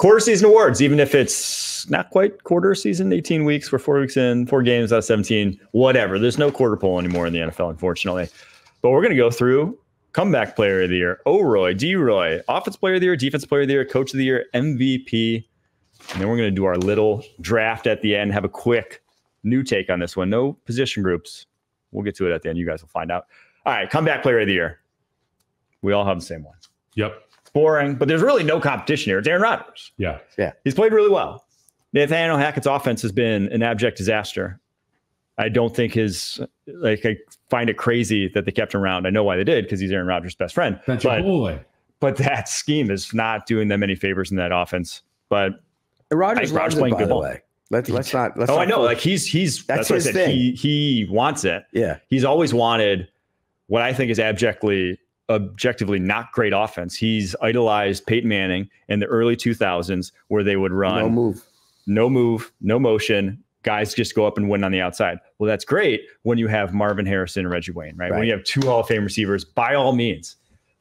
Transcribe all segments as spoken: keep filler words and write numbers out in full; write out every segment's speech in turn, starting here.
Quarter season awards, even if it's not quite quarter season, eighteen weeks, we're four weeks in, four games out of seventeen, whatever. There's no quarter poll anymore in the N F L, unfortunately. But we're going to go through comeback player of the year, O-Roy, D-Roy, offense player of the year, defense player of the year, coach of the year, M V P. And then we're going to do our little draft at the end, have a quick new take on this one. No position groups. We'll get to it at the end. You guys will find out. All right, comeback player of the year. We all have the same one. Yep. Boring, but there's really no competition here. It's Aaron Rodgers. Yeah. Yeah. He's played really well. Nathaniel Hackett's offense has been an abject disaster. I don't think his, like, I find it crazy that they kept him around. I know why they did, because he's Aaron Rodgers' best friend. That's but, your boy. But that scheme is not doing them any favors in that offense. But Rodgers loves it, by the way. Let's let's not. Let's oh, not I know. Push. Like he's he's that's, that's his what I said. Thing. He he wants it. Yeah. He's always wanted what I think is abjectly, objectively not great offense. He's idolized Peyton Manning in the early two thousands, where they would run no move, no move, no motion. Guys just go up and win on the outside. Well, that's great when you have Marvin Harrison and Reggie Wayne, right? right? When you have two Hall of Fame receivers, by all means.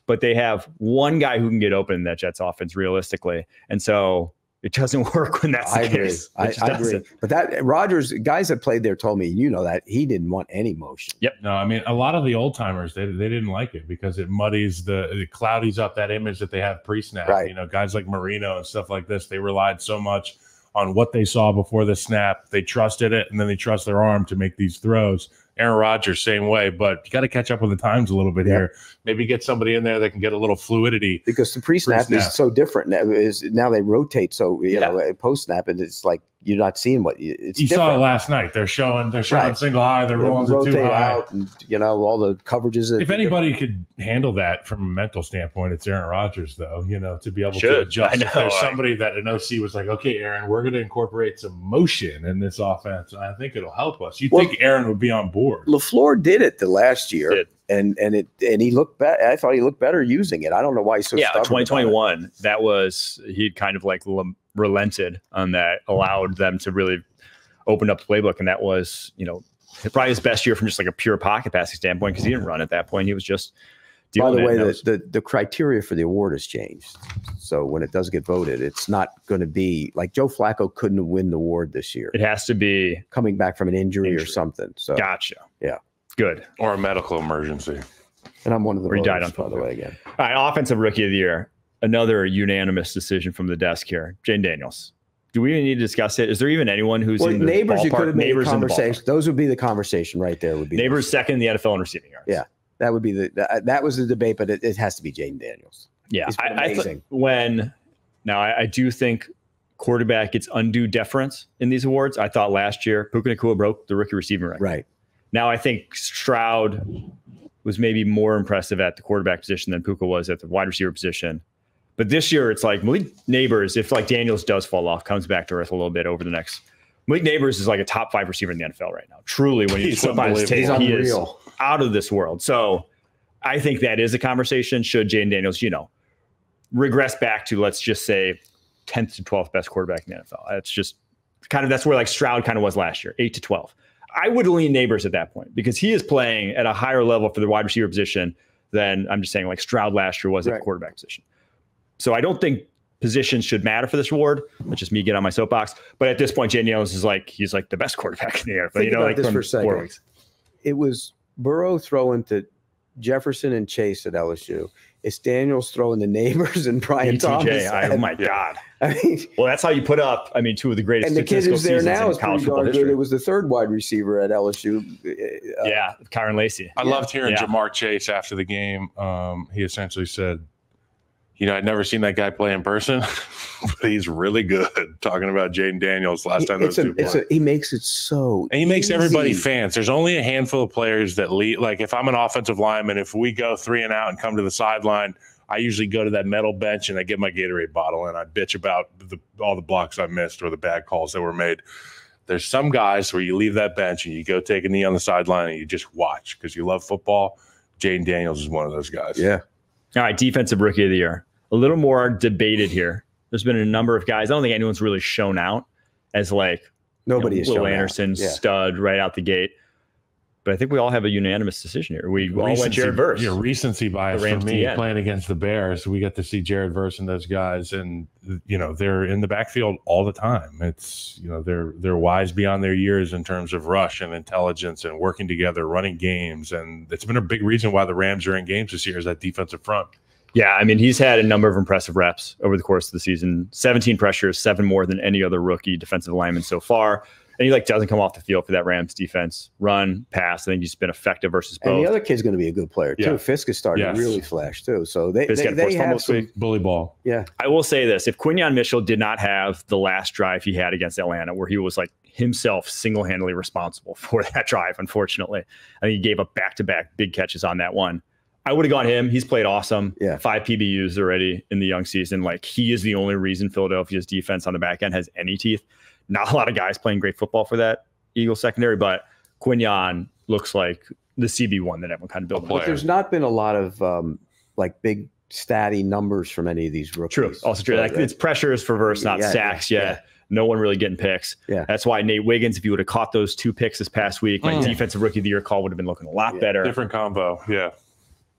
But they have one guy who can get open in that Jets offense, realistically, and so it doesn't work when that's the I agree. case. I, I agree. But that Rodgers, guys that played there told me, you know, that he didn't want any motion. Yep. No, I mean, a lot of the old timers, they, they didn't like it because it muddies the, it cloudies up that image that they have pre-snap. Right. You know, guys like Marino and stuff like this, they relied so much on what they saw before the snap. They trusted it, and then they trust their arm to make these throws. Aaron Rodgers, same way, but you got to catch up with the times a little bit yeah. here. Maybe get somebody in there that can get a little fluidity. Because the pre-snap, pre-snap. is so different. Now, is, now they rotate, so you yeah. know, post-snap, and it's like you're not seeing what you, it's you different. saw it last night. They're showing, they're showing right. single high, they're rolling to two high. Out and, you know, all the coverages. If anybody could handle that from a mental standpoint, it's Aaron Rodgers, though, you know, to be able Should. to adjust. I know. If there's somebody that an O C was like, okay, Aaron, we're going to incorporate some motion in this offense. I think it'll help us. You well, think Aaron would be on board. LaFleur did it the last year, it and and it and he looked better. I thought he looked better using it. I don't know why he's so yeah. twenty twenty-one, that was he'd kind of like l- relented on that, allowed them to really open up the playbook, and that was, you know, probably his best year from just like a pure pocket passing standpoint, because he didn't run at that point. He was just dealing. By the way, the, was- the the criteria for the award has changed, so when it does get voted, it's not going to be like Joe Flacco couldn't win the award this year. It has to be coming back from an injury, injury. or something. So gotcha. Yeah, good. Or a medical emergency. And I'm one of the. Or he died on by the way again. All right, offensive rookie of the year. Another unanimous decision from the desk here. Jaden Daniels. Do we even need to discuss it? Is there even anyone who's well, in the Neighbors? Ballpark? You could have made a conversation. Those would be the conversation right there. Would be Neighbors the second in the N F L in receiving yards. Yeah. That would be the that, that was the debate, but it, it has to be Jaden Daniels. Yeah, I, I th- when now I, I do think quarterback gets undue deference in these awards. I thought last year Puka Nacua broke the rookie receiving record. Right now, I think Stroud was maybe more impressive at the quarterback position than Puka was at the wide receiver position. But this year, it's like Malik Nabers. If like Daniels does fall off, comes back to earth a little bit over the next. Malik Nabers is like a top five receiver in the N F L right now. Truly, when you flip on his tape, he is out of this world. So I think that is a conversation. Should Jaden Daniels, you know, regress back to, let's just say, tenth to twelfth best quarterback in the N F L? That's just kind of that's where like Stroud kind of was last year, eight to twelve. I would lean Nabers at that point because he is playing at a higher level for the wide receiver position than I'm just saying like Stroud last year was right. at the quarterback position. So I don't think positions should matter for this award. That's just me getting on my soapbox. But at this point, Jaden Daniels is like, he's like the best quarterback in the N F L. Think you know, about like this for a second. Weeks. It was Burrow throwing to Jefferson and Chase at L S U. It's Daniels throwing to Neighbors and Brian E T J, Thomas. I, oh my God. I mean, well, that's how you put up, I mean, two of the greatest. And the kid who's there now is pretty darn good. It was the third wide receiver at L S U. Uh, yeah, Kyron Lacey. I yeah. loved hearing yeah. Jamar Chase after the game. Um, he essentially said, you know, I'd never seen that guy play in person, but he's really good. Talking about Jaden Daniels last time those two played. He makes it so And he makes easy. everybody fans. There's only a handful of players that lead. Like, if I'm an offensive lineman, if we go three and out and come to the sideline, I usually go to that metal bench and I get my Gatorade bottle and I bitch about the, all the blocks I missed or the bad calls that were made. There's some guys where you leave that bench and you go take a knee on the sideline and you just watch because you love football. Jaden Daniels is one of those guys. Yeah. All right, defensive rookie of the year. A little more debated here. There's been a number of guys. I don't think anyone's really shown out as like nobody you know, is. Will Anderson yeah. stud right out the gate. But I think we all have a unanimous decision here. We recency, all went Jared Verse. Yeah, recency bias for me end. Playing against the Bears. We get to see Jared Verse and those guys, and you know they're in the backfield all the time. It's you know they're they're wise beyond their years in terms of rush and intelligence and working together, running games, and it's been a big reason why the Rams are in games this year is that defensive front. Yeah, I mean, he's had a number of impressive reps over the course of the season. seventeen pressures, seven more than any other rookie defensive lineman so far. And he like doesn't come off the field for that Rams defense. Run, pass. I think he's been effective versus both. And the other kid's going to be a good player too. Yeah. Fisk has started yes. really flash too. So they Fisk they, they have some bully ball. Yeah, I will say this: if Quinyon Mitchell did not have the last drive he had against Atlanta, where he was like himself single-handedly responsible for that drive, unfortunately, I think he gave up back-to-back big catches on that one. I would have gone him. He's played awesome. Yeah, five P B Us already in the young season. Like he is the only reason Philadelphia's defense on the back end has any teeth. Not a lot of guys playing great football for that Eagles secondary, but Quinyon looks like the C B one that everyone kind of built. But there's not been a lot of um, like big statty numbers from any of these rookies. True, also true. Like, it's pressures for Verse, not yeah, sacks. Yeah, yeah. yeah, no one really getting picks. Yeah, that's why Nate Wiggins, if you would have caught those two picks this past week, my mm. defensive rookie of the year call would have been looking a lot yeah. better. Different combo. Yeah,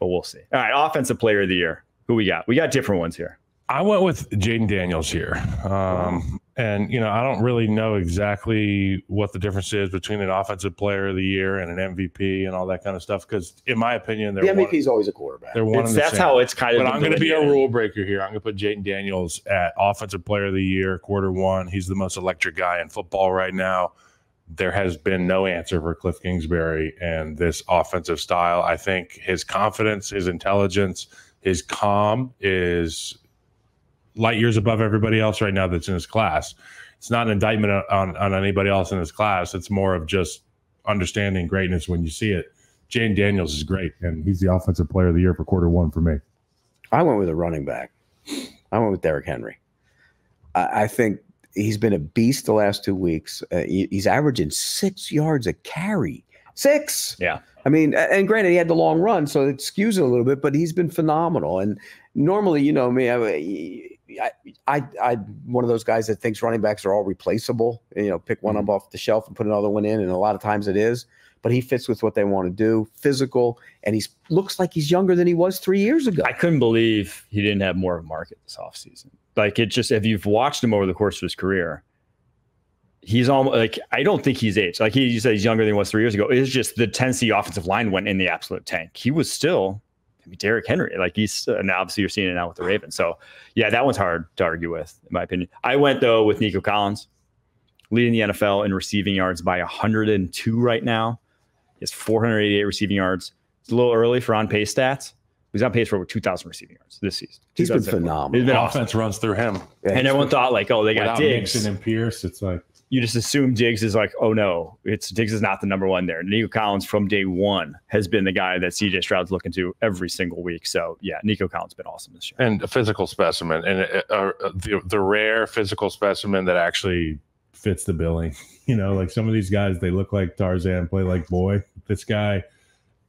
but we'll see. All right, offensive player of the year. Who we got? We got different ones here. I went with Jaden Daniels here. Um, and, you know, I don't really know exactly what the difference is between an offensive player of the year and an M V P and all that kind of stuff. Because, in my opinion, they're the M V P is always a quarterback. They're one. It's, that's same. How it's kind but of. But I'm going to be a rule breaker here. I'm going to put Jaden Daniels at offensive player of the year, quarter one. He's the most electric guy in football right now. There has been no answer for Cliff Kingsbury and this offensive style. I think his confidence, his intelligence, his calm is light years above everybody else right now that's in his class. It's not an indictment on, on anybody else in his class. It's more of just understanding greatness when you see it. Jaden Daniels is great, and he's the offensive player of the year for quarter one for me. I went with a running back. I went with Derrick Henry. I, I think he's been a beast the last two weeks. Uh, he, he's averaging six yards a carry. Six. Yeah. I mean, and granted, he had the long run, so it skews it a little bit, but he's been phenomenal. And normally, you know me, I – I, I, I'm one of those guys that thinks running backs are all replaceable. You know, pick one up off the shelf and put another one in, and a lot of times it is. But he fits with what they want to do, physical, and he looks like he's younger than he was three years ago. I couldn't believe he didn't have more of a market this offseason. Like, it just, if you've watched him over the course of his career, he's almost like, I don't think he's aged. Like, he, you said he's younger than he was three years ago. It's just the Tennessee offensive line went in the absolute tank. He was still Derrick Henry, like he's uh, now obviously you're seeing it now with the Ravens. So yeah, that one's hard to argue with, in my opinion. I went though with Nico Collins, leading the N F L in receiving yards by one hundred two right now. He has four hundred eighty-eight receiving yards. It's a little early for on-pace stats. He's on pace for over two thousand receiving yards this season. He's been phenomenal. He's been offense awesome. Runs through him, yeah, and everyone thought like, oh, they got Diggs Nixon and Pierce. It's like you just assume Diggs is like, oh no, it's Diggs is not the number one there. Nico Collins from day one has been the guy that C J. Stroud's looking to every single week. So yeah, Nico Collins has been awesome this year. And a physical specimen, and a, a, a, the, the rare physical specimen that actually fits the billing. You know, like some of these guys, they look like Tarzan, play like boy. This guy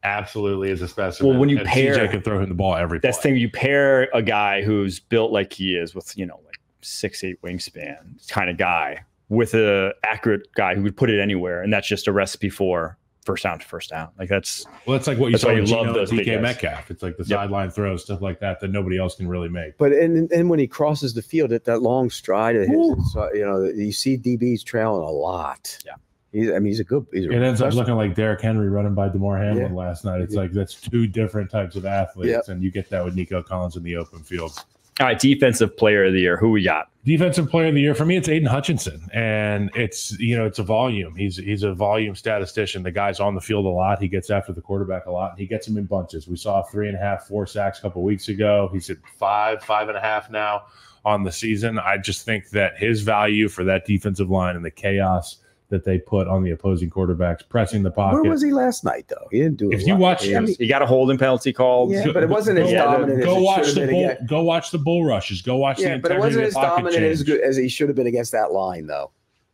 absolutely is a specimen. Well, when you and pair, C J can throw him the ball every. That's play. The thing, you pair a guy who's built like he is with, you know, like six eight wingspan kind of guy with a accurate guy who would put it anywhere, and that's just a recipe for first down to first down. Like that's well, that's like what you saw. You love those D K Metcalf. It's like the yep. sideline throws, stuff like that that nobody else can really make. But and and when he crosses the field at that long stride of his, it's, uh, you know, you see D B's trailing a lot. Yeah, he's, I mean, he's a good. He's a it ends up looking like Derrick Henry running by Demar Hamlin yeah. last night. It's yeah. like that's two different types of athletes, yep. and you get that with Nico Collins in the open field. All right, defensive player of the year. Who we got? Defensive player of the year for me, it's Aiden Hutchinson, and it's you know it's a volume. He's he's a volume statistician. The guy's on the field a lot. He gets after the quarterback a lot, and he gets him in bunches. We saw three and a half, four sacks a couple weeks ago. He's at five, five and a half now on the season. I just think that his value for that defensive line and the chaos that they put on the opposing quarterbacks, pressing the pocket. Where was he last night, though? He didn't do it. If you watch, I mean, he got a holding penalty called. Yeah, but it wasn't as dominant. Go watch the bull. Go watch the bull rushes. Go watch. Yeah, but it wasn't as dominant as good as he should have been against that line, though.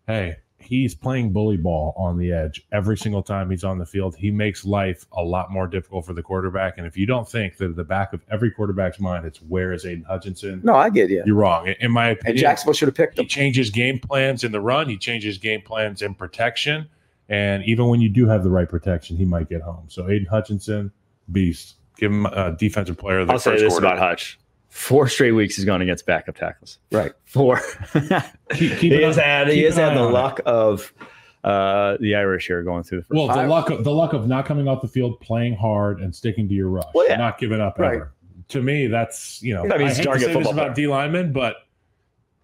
Hey, he's playing bully ball on the edge every single time he's on the field. He makes life a lot more difficult for the quarterback. And if you don't think that at the back of every quarterback's mind, it's where is Aiden Hutchinson? No, I get you. You're wrong. In my opinion, and Jacksonville should have picked him. He changes game plans in the run. He changes game plans in protection. And even when you do have the right protection, he might get home. So Aiden Hutchinson, beast. Give him a defensive player of the I'll first say this quarter. About Hutch. Four straight weeks he's gone against backup tackles. Right. Four. keep, keep he has had, he has had the luck of uh, the Irish here going through the first. Well, the luck, of, the luck of not coming off the field, playing hard, and sticking to your rush. Well, yeah. Not giving up right. ever. To me, that's, you know, I, mean, I hate to say this about D linemen, but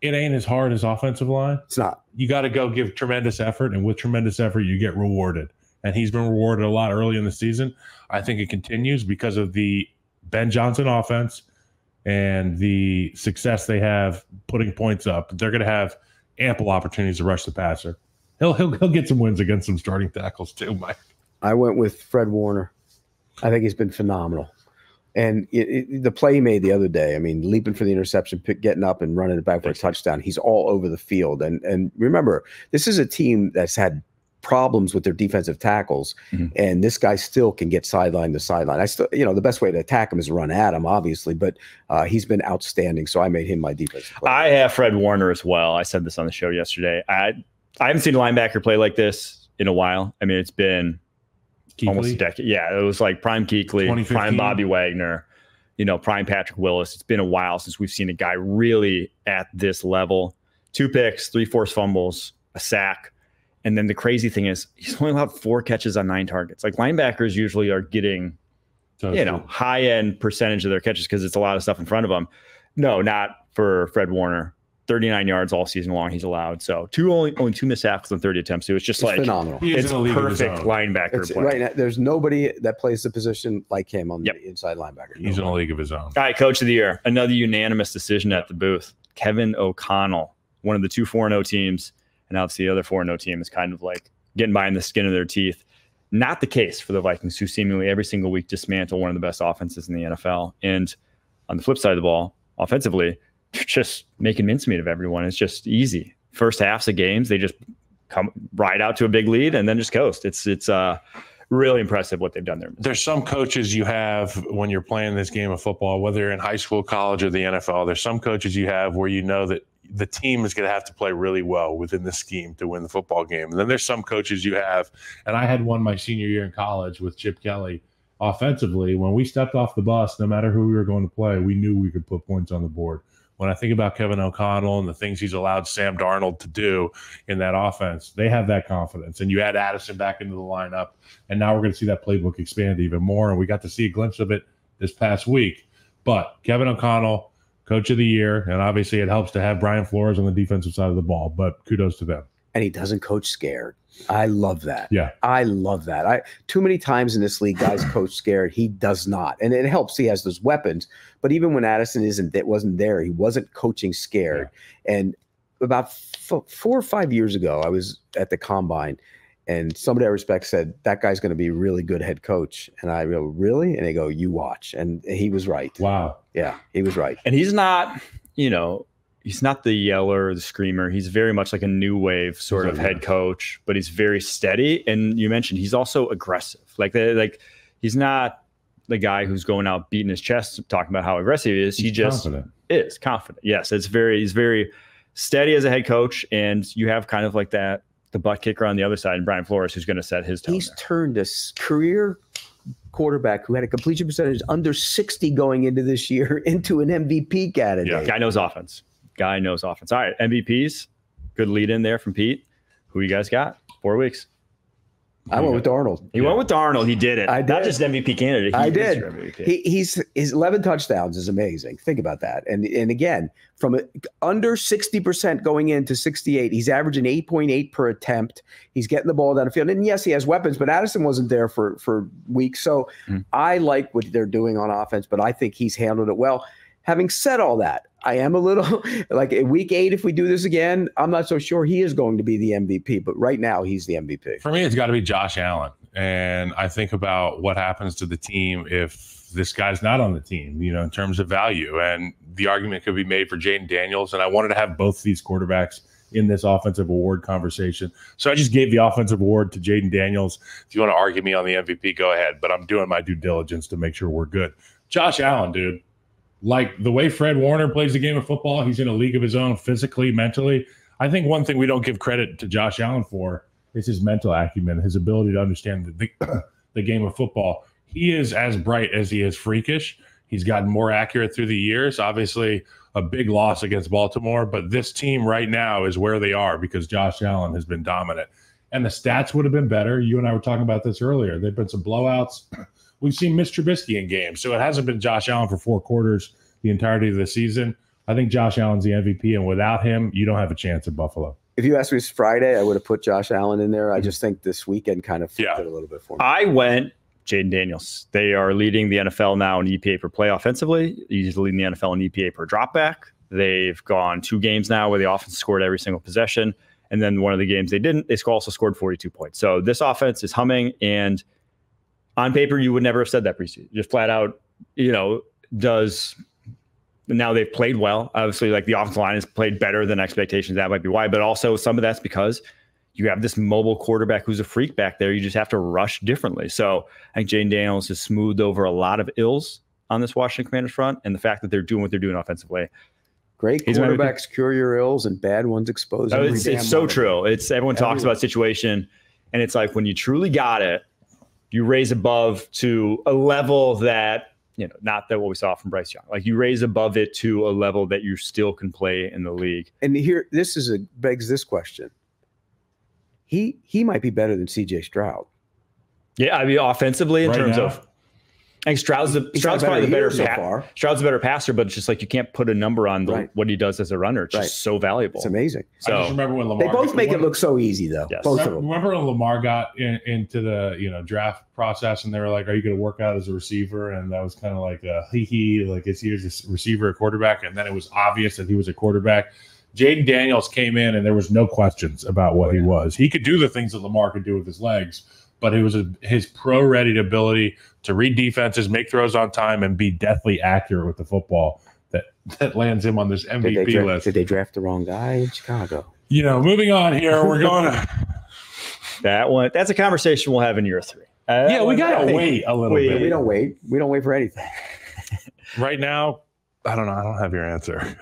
it ain't as hard as offensive line. It's not. You got to go give tremendous effort, and with tremendous effort, you get rewarded. And he's been rewarded a lot early in the season. I think it continues because of the Ben Johnson offense and the success they have putting points up. They're going to have ample opportunities to rush the passer. He'll he'll he'll get some wins against some starting tackles too, Mike. I went with Fred Warner. I think he's been phenomenal. And it, it, the play he made the other day, I mean, leaping for the interception, pick, getting up and running it back for a touchdown. He's all over the field. And and remember, this is a team that's had problems with their defensive tackles, mm-hmm. and this guy still can get sideline to sideline. I still, you know, the best way to attack him is run at him, obviously, but uh, he's been outstanding, so I made him my defensive player. I have Fred Warner as well. I said this on the show yesterday. I, I haven't seen a linebacker play like this in a while. I mean, it's been – Kuechly? Almost a decade. Yeah, it was like prime Kuechly, prime Bobby Wagner, you know, prime Patrick Willis. It's been a while since we've seen a guy really at this level. Two picks, three forced fumbles, a sack. And then the crazy thing is he's only allowed four catches on nine targets. Like linebackers usually are getting, so you know, cool. high-end percentage of their catches because it's a lot of stuff in front of them. No, not for Fred Warner. thirty-nine yards all season long he's allowed. So two only only two missed tackles and thirty attempts. So it's just it's like phenomenal. It's perfect linebacker it's, play. Right now, there's nobody that plays the position like him on yep. the inside linebacker. He's no in a league of his own. All right, Coach of the Year. Another unanimous decision yep. at the booth. Kevin O'Connell, one of the two four and oh teams, and obviously the other four and oh team is kind of like getting by in the skin of their teeth. Not the case for the Vikings, who seemingly every single week dismantle one of the best offenses in the N F L. And on the flip side of the ball, offensively, just making mincemeat of everyone. It's just easy. First halves of games, they just come right out to a big lead and then just coast. It's it's uh, really impressive what they've done there. There's some coaches you have when you're playing this game of football, whether you're in high school, college, or the N F L. There's some coaches you have where you know that the team is going to have to play really well within the scheme to win the football game. And then there's some coaches you have, and I had one my senior year in college with Chip Kelly. Offensively, when we stepped off the bus, no matter who we were going to play, we knew we could put points on the board. When I think about Kevin O'Connell and the things he's allowed Sam Darnold to do in that offense, they have that confidence. And you add Addison back into the lineup, and now we're going to see that playbook expand even more. And we got to see a glimpse of it this past week. But Kevin O'Connell, Coach of the Year, and obviously it helps to have Brian Flores on the defensive side of the ball, but kudos to them. And he doesn't coach scared. I love that. Yeah. I love that. I too many times in this league, guys coach scared. He does not. And it helps. He has those weapons. But even when Addison isn't, it wasn't there. He wasn't coaching scared. Yeah. And about f four or five years ago, I was at the Combine, and somebody I respect said, that guy's going to be a really good head coach. And I go, really? And they go, you watch. And he was right. Wow. Yeah, he was right. And he's not, you know, he's not the yeller or the screamer. He's very much like a new wave sort of head coach, but he's very steady. And you mentioned he's also aggressive. Like, the, like he's not the guy who's going out beating his chest, talking about how aggressive he is. He just is confident. Yes, it's very he's very steady as a head coach. And you have kind of like that, the butt kicker on the other side, and Brian Flores, who's going to set his tone. He's turned a career quarterback who had a completion percentage under sixty going into this year into an M V P candidate. Yeah, guy knows offense. Guy knows offense. All right, M V Ps. Good lead in there from Pete. Who you guys got? Four weeks. I went with Darnold. He yeah. went with Darnold. He did it. I did. Not just M V P candidate. He I did. M V P. He, he's his eleven touchdowns is amazing. Think about that. And and again, from under sixty percent going into sixty-eight, he's averaging eight point eight per attempt. He's getting the ball down the field. And yes, he has weapons, but Addison wasn't there for for weeks. So mm. I like what they're doing on offense, but I think he's handled it well. Having said all that, I am a little like week eight. If we do this again, I'm not so sure he is going to be the M V P, but right now he's the M V P. For me, it's got to be Josh Allen. And I think about what happens to the team if this guy's not on the team, you know, in terms of value. And the argument could be made for Jaden Daniels. And I wanted to have both these quarterbacks in this offensive award conversation. So I just gave the offensive award to Jaden Daniels. If you want to argue me on the M V P, go ahead. But I'm doing my due diligence to make sure we're good. Josh Allen, dude. Like the way Fred Warner plays the game of football, he's in a league of his own physically, mentally. I think one thing we don't give credit to Josh Allen for It's his mental acumen, his ability to understand the, the, the game of football. He is as bright as he is freakish. He's gotten more accurate through the years. Obviously, a big loss against Baltimore, but this team right now is where they are because Josh Allen has been dominant. And the stats would have been better. You and I were talking about this earlier. There have been some blowouts. We've seen Mitch Trubisky in games, so it hasn't been Josh Allen for four quarters the entirety of the season. I think Josh Allen's the M V P, and without him, you don't have a chance at Buffalo. If you asked me this Friday, I would have put Josh Allen in there. I just think this weekend kind of flipped yeah. it a little bit for me. I went Jaden Daniels. They are leading the N F L now in E P A per play offensively. He's leading the N F L in E P A per dropback. They've gone two games now where the offense scored every single possession, and then one of the games they didn't, they also scored forty-two points. So this offense is humming, and on paper, you would never have said that preseason. Just flat out, you know, does... Now they've played well. Obviously, like the offensive line has played better than expectations. That might be why. But also some of that's because you have this mobile quarterback who's a freak back there. You just have to rush differently. So I think Jaden Daniels has smoothed over a lot of ills on this Washington Commanders front, and the fact that they're doing what they're doing offensively. Great quarterbacks cure your ills and bad ones expose. Oh, it's it's so moment. true. It's everyone talks Everywhere. about situation, and it's like when you truly got it, you raise above to a level that, you know, not that what we saw from Bryce Young. Like you raise above it to a level that you still can play in the league. And here, this is a begs this question. He he might be better than C J. Stroud. Yeah, I mean, offensively in right terms now. of, I think Stroud's the, Stroud's probably the better so far. Stroud's a better passer, but it's just like you can't put a number on the, right. what he does as a runner. It's just right. so valuable. It's amazing. So I just remember when Lamar. They both make it look so easy though. Yes. Both remember, of them. Remember when Lamar got in, into the you know draft process and they were like, "Are you going to work out as a receiver?" And that was kind of like a hee hee, like it's either a receiver or quarterback. And then it was obvious that he was a quarterback. Jaden Daniels came in and there was no questions about what oh, yeah. he was. He could do the things that Lamar could do with his legs. But it was his pro-ready ability to read defenses, make throws on time, and be deathly accurate with the football that, that lands him on this M V P did they draft, list. Did they draft the wrong guy in Chicago? You know, moving on here, we're going to – that one. That's a conversation we'll have in year three. Uh, yeah, we got to wait a little we, bit. We don't wait. We don't wait for anything. Right now, I don't know. I don't have your answer.